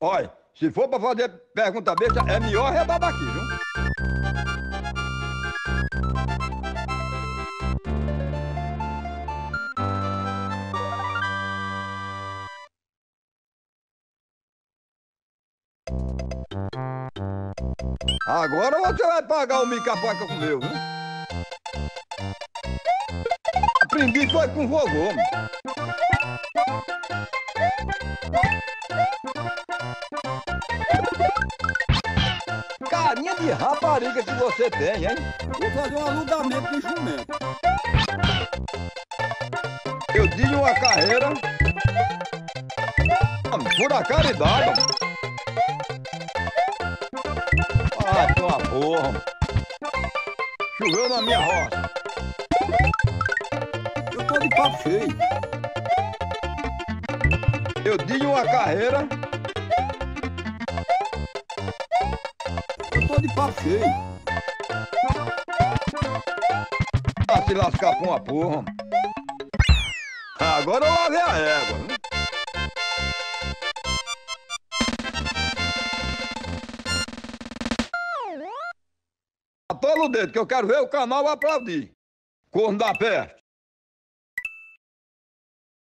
Olha, se for pra fazer pergunta besta, é melhor rebabar aqui, viu? Agora você vai pagar o mica-pau que eu comeu, viu? Aprendi foi com o vovô, mano. Carinha de rapariga que você tem, hein? Vou fazer um alugamento de jumento. Eu dei uma carreira... por a caridade, mano. Ah, tô uma porra! Choveu na minha roça! Eu tô de papo cheio! Eu dei uma carreira! Eu tô de papo cheio! Ah, se lascar pra uma porra! Agora eu lavei a égua! Né? Pelo dedo, que eu quero ver o canal aplaudir. Corno da peste.